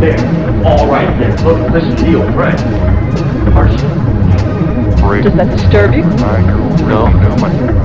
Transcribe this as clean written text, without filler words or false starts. there. All right then. Look, listen to you, right? Parson. Does that disturb you? No, no, my friend.